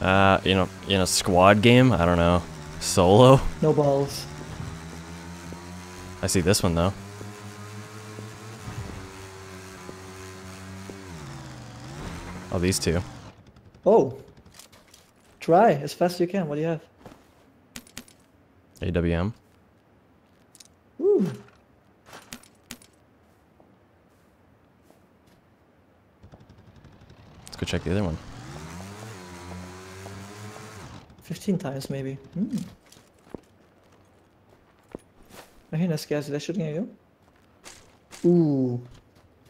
in a squad game? I don't know. Solo? No balls. I see this one, though. Oh, these two. Oh! Try as fast as you can. What do you have? AWM. Ooh. Let's go check the other one. 15 times, maybe. Mm. I hear an SKS. Is that shooting at you? Ooh.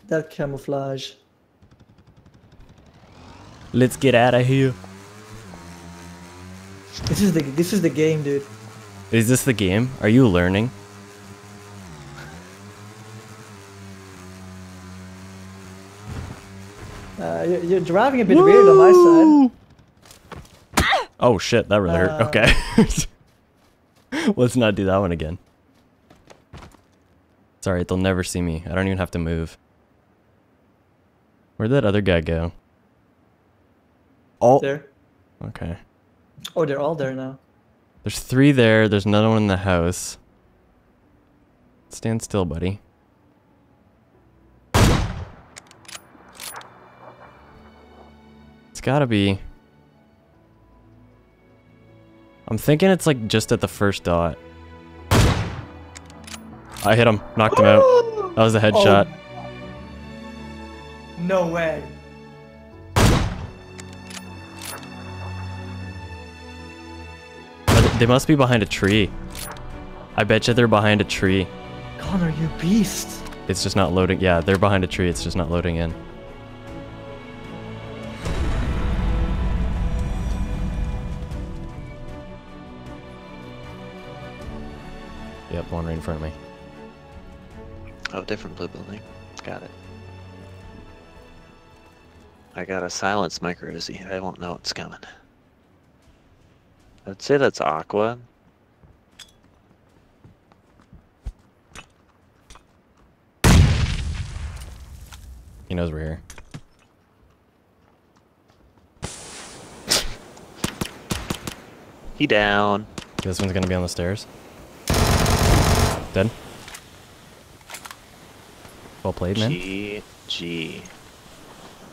That camouflage. Let's get out of here. This is the game, dude. Is this the game? Are you learning? You're driving a bit weird on my side. Oh shit, that really hurt. Okay. Let's not do that one again. It's alright, they'll never see me. I don't even have to move. Where'd that other guy go? Oh. There. Okay. Oh, they're all there now. There's three there. There's another one in the house. Stand still, buddy. It's gotta be... I'm thinking it's like just at the first dot. I hit him. Knocked him out. That was a headshot. Oh. No way. They must be behind a tree. I bet you they're behind a tree. Connor, you beast. It's just not loading. Yeah, they're behind a tree. It's just not loading in. Yep, one right in front of me. Oh, different blue building. Got it. I got a silence micro Uzi. I won't know it's coming. I'd say that's Aqua. He knows we're here. He down. This one's gonna be on the stairs. Dead. Well played, man. GG.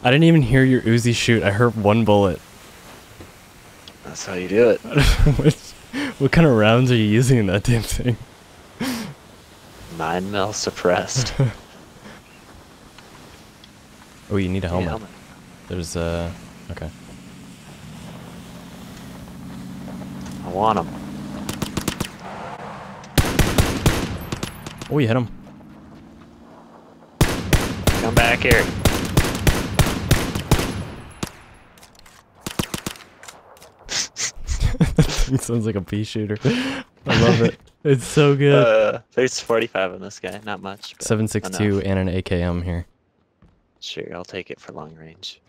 I didn't even hear your Uzi shoot. I heard one bullet. That's how you do it. What kind of rounds are you using in that damn thing? 9mm suppressed. Oh, you need a helmet. There's okay. I want him. Oh, you hit him. Come back here. Sounds like a pea shooter. I love it. It's so good. There's 45 in this guy. Not much. 7.62 and an AKM here. Sure, I'll take it for long range.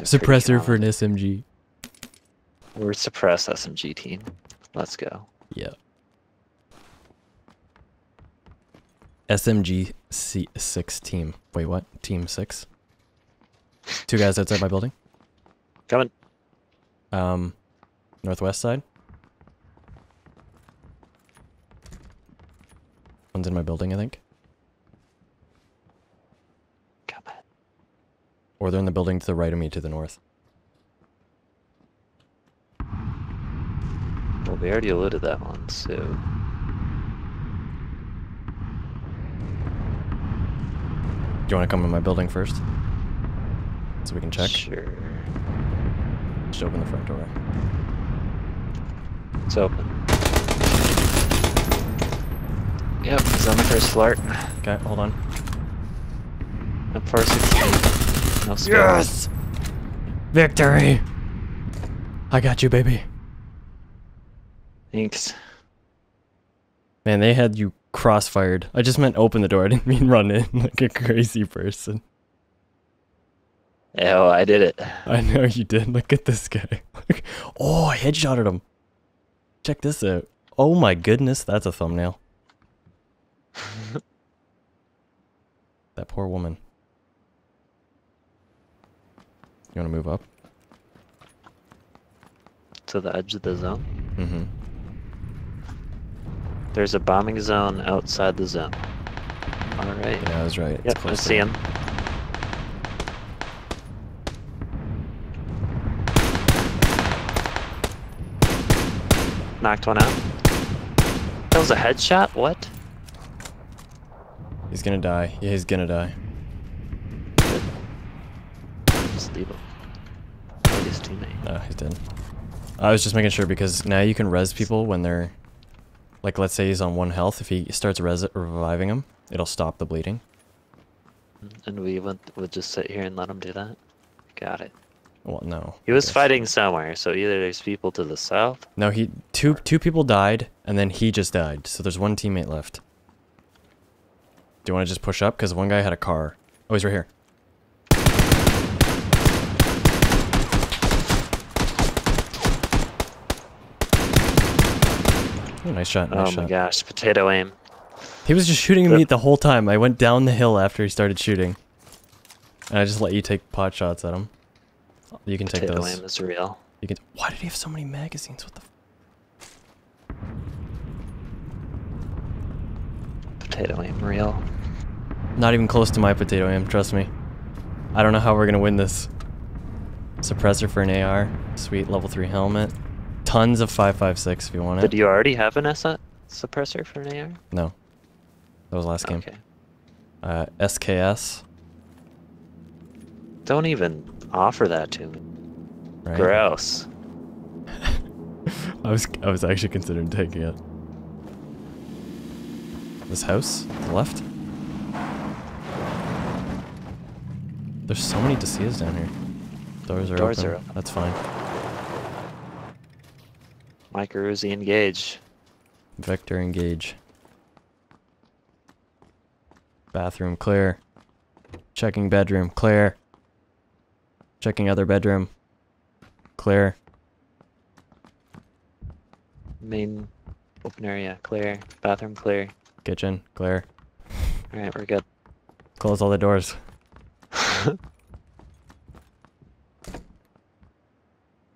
Suppressor for an SMG. We're suppressed SMG team. Let's go. Yeah. SMG C6 team. Wait, what? Team 6? Two guys outside my building. Coming. Northwest side. One's in my building, I think. Coming. Or they're in the building to the right of me, to the north. Well, they already eluded that one, so... Do you want to come in my building first? So we can check? Sure. Just open the front door. It's open. Yep, he's on the first alert. Okay, hold on. I'm first. No scares. Yes! Victory! I got you, baby. Thanks. Man, they had you crossfired. I just meant open the door. I didn't mean run in like a crazy person. Oh, I did it. I know you did. Look at this guy. Oh, I headshotted him. Check this out. Oh my goodness, that's a thumbnail. That poor woman. You want to move up? To the edge of the zone? Mm-hmm. There's a bombing zone outside the zone. Alright. Yeah, I was right. Yep, I see him. Knocked one out. That was a headshot? What? He's gonna die. Yeah, he's gonna die. Good. Just leave him. Like his teammate. No, he's dead. I was just making sure because now you can res people when they're... Like, let's say he's on one health. If he starts reviving him, it'll stop the bleeding. And we'll just sit here and let him do that? Got it. Well, no. He was fighting somewhere, so either there's people to the south... No, he... Two people died, and then he just died. So there's one teammate left. Do you want to just push up? Because one guy had a car. Oh, he's right here. Oh, nice shot, nice shot. Oh my gosh, potato aim. He was just shooting me the whole time. I went down the hill after he started shooting. And I just let you take pot shots at him. You can take those. Potato aim is real. You can. Why did he have so many magazines? What the f... Potato aim real. Not even close to my potato aim, trust me. I don't know how we're gonna win this. Suppressor for an AR. Sweet, level 3 helmet. Tons of 5.56 if you want it. Did you already have an SR suppressor for an AR? No. That was last game. Okay. SKS. Don't even offer that to me. Right? Gross. I was actually considering taking it. This house? To the left? There's so many DCs down here. Doors are open. That's fine. Micro Uzi engage. Vector engage. Bathroom clear. Checking bedroom clear. Checking other bedroom clear. Main open area clear. Bathroom clear. Kitchen clear. All right, we're good. Close all the doors.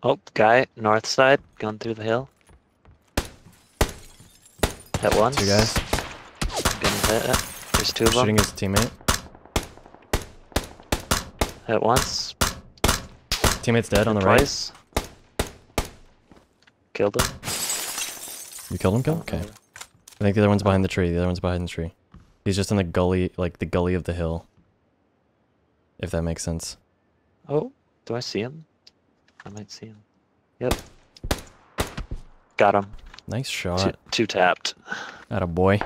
Oh, guy, north side, going through the hill. Hit once. Two guys. There's two of them. Shooting his teammate. Hit once. Teammate's dead on the right. Killed him. You killed him, Gil? Okay. I think the other one's behind the tree. The other one's behind the tree. He's just in the gully, like the gully of the hill. If that makes sense. Oh, do I see him? I might see him. Yep. Got him. Nice shot. Two tapped. Atta boy.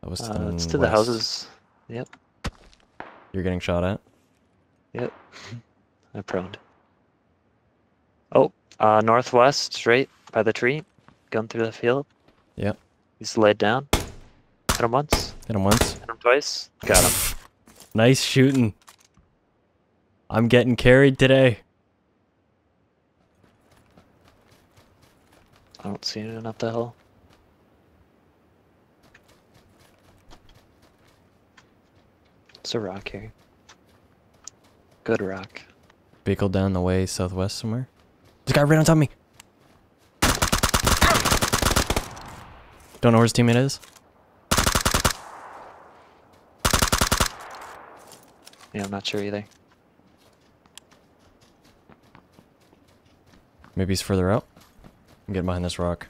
That was it's to west. The houses. Yep. You're getting shot at? Yep. I proned. Oh, northwest, straight by the tree. Gun through the field. Yep. He's laid down. Hit him once. Hit him once. Hit him twice. Got him. Nice shooting. I'm getting carried today. I don't see anyone up the hill. It's a rock here. Good rock. Vehicle down the way, southwest somewhere. There's a guy right on top of me! Don't know where his teammate is. Yeah, I'm not sure either. Maybe he's further out. I'm getting behind this rock.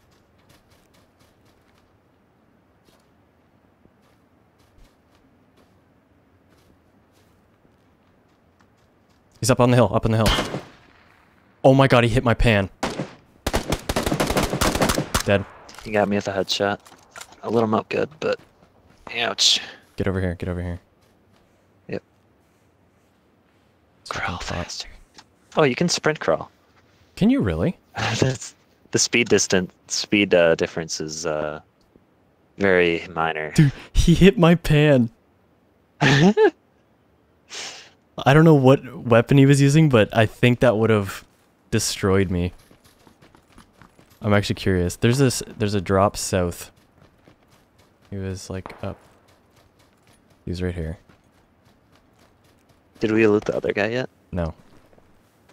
He's up on the hill, up on the hill. Oh my god, he hit my pan. Dead. He got me with a headshot. I lit him up good, but... Ouch. Get over here, get over here. Yep. Crawl faster. Oh, you can sprint crawl. Can you really? That's... The speed difference is very minor. Dude, he hit my pan. I don't know what weapon he was using, but I think that would have destroyed me. I'm actually curious. There's a drop south. He was like up. He was right here. Did we loot the other guy yet? No.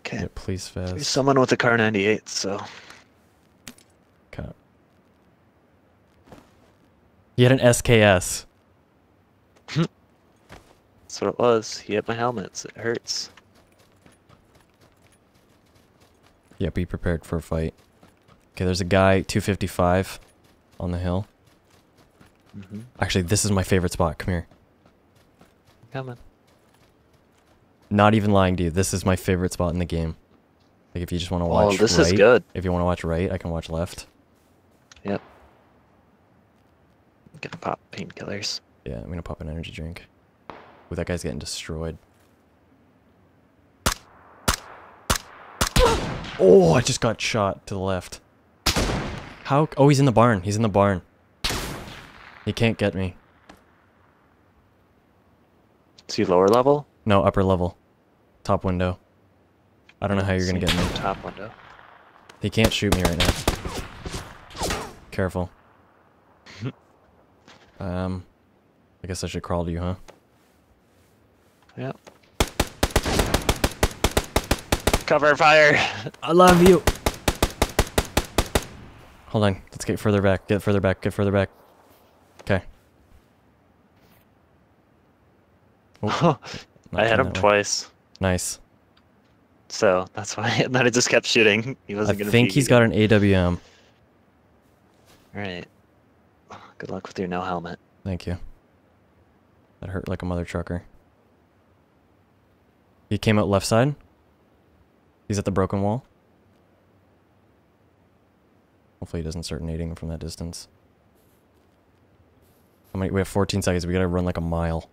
Okay. Yeah, please fast. There's someone with a Kar98, so. Okay. He had an SKS. That's what it was. He hit my helmets. It hurts. Yeah, be prepared for a fight. Okay, there's a guy 255 on the hill. Mm-hmm. Actually, this is my favorite spot. Come here. Coming. Not even lying to you. This is my favorite spot in the game. Like, if you just want to watch right. Oh, this is good. If you want to watch right, I can watch left. Yep. I'm gonna pop painkillers. Yeah, I'm gonna pop an energy drink. Ooh, that guy's getting destroyed. Oh, I just got shot to the left. How? Oh, he's in the barn. He's in the barn. He can't get me. Is he lower level? No, upper level. Top window. I don't know how you're gonna get me. Top window. He can't shoot me right now. Careful. I guess I should crawl to you, huh? Yep. Cover fire! I love you! Hold on, let's get further back, get further back, get further back. Okay. Oh, I hit him twice. Nice. So, that's why I just kept shooting. He wasn't gonna be... I think he's got an AWM. Alright. Good luck with your no helmet. Thank you. That hurt like a mother trucker. He came out left side. He's at the broken wall. Hopefully he doesn't start nading from that distance. How many? We have 14 seconds. We gotta run like a mile.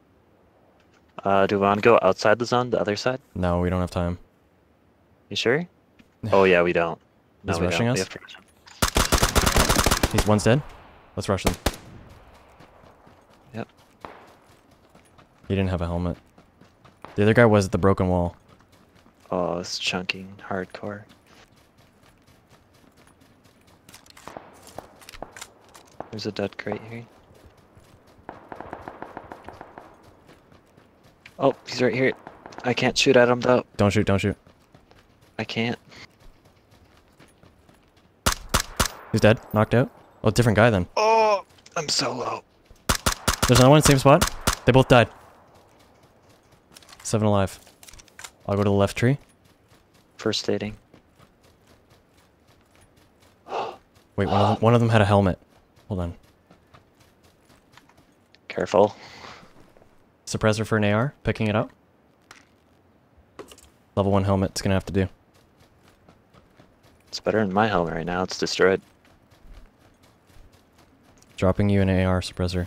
Do we want to go outside the zone, the other side? No, we don't have time. You sure? Oh yeah, we don't. No, we rushing don't. Us? He's one's dead. Let's rush them. Yep. He didn't have a helmet. The other guy was at the broken wall. Oh, it's chunking hardcore. There's a dead crate here. Oh, he's right here. I can't shoot at him though. Don't shoot, don't shoot. I can't. He's dead, knocked out. Oh, different guy then. Oh, I'm so low. There's another one in the same spot. They both died. 7 alive. I'll go to the left tree. First aiding. Wait, one of them had a helmet. Hold on. Careful. Suppressor for an AR. Picking it up. Level 1 helmet. It's gonna have to do. It's better than my helmet right now. It's destroyed. Dropping you an AR suppressor.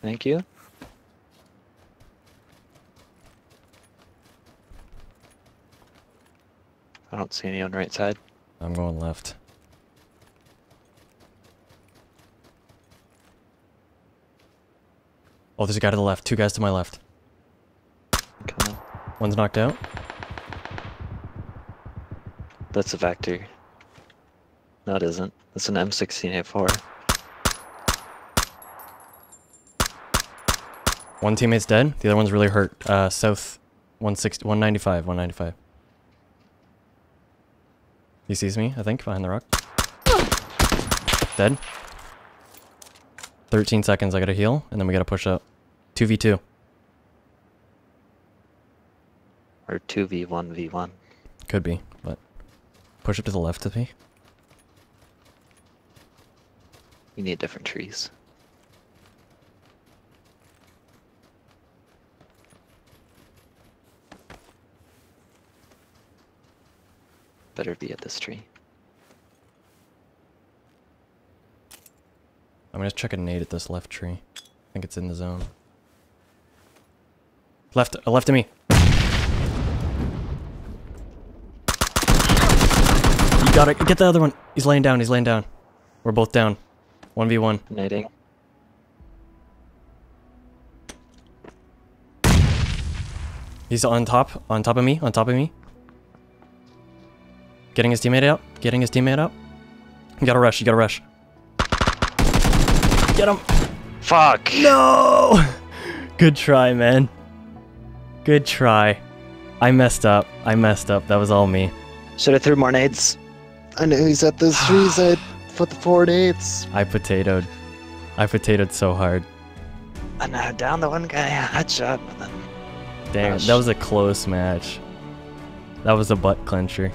Thank you. I don't see any on the right side. I'm going left. Oh, there's a guy to the left. 2 guys to my left. Okay. One's knocked out. That's a Vector. No, it isn't. That's an M16A4. One teammate's dead. The other one's really hurt. South 160, 195, 195. He sees me, I think, behind the rock. Dead. 13 seconds, I gotta heal, and then we gotta push up. 2v2. Or 2v1v1. Could be, but... Push up to the left of me. We need different trees. Better be at this tree. I'm gonna check a nade at this left tree. I think it's in the zone. Left of me. You got it. Get the other one. He's laying down. He's laying down. We're both down. 1v1. Nading. He's on top of me. On top of me. Getting his teammate out. Getting his teammate out. You gotta rush. You gotta rush. Get him. Fuck. No. Good try, man. Good try. I messed up. That was all me. Should have threw more nades. I know he's at those trees. I put the 4 nades. I potatoed. So hard. And I downed the one guy. Hotshot. Damn, that was a close match. That was a butt clencher.